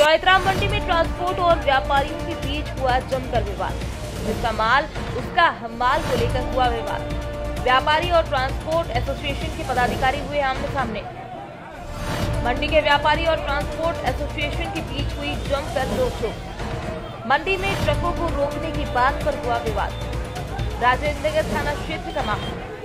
चोइथराम मंडी में ट्रांसपोर्ट और व्यापारियों के बीच हुआ जमकर विवाद। जिसका माल उसका हमाल को लेकर हुआ विवाद। व्यापारी और ट्रांसपोर्ट एसोसिएशन के पदाधिकारी हुए आमने सामने। मंडी के व्यापारी और ट्रांसपोर्ट एसोसिएशन के बीच हुई जमकर रोकटोक। मंडी में ट्रकों को रोकने की बात पर हुआ विवाद। राजेंद्र नगर थाना क्षेत्र का मामला।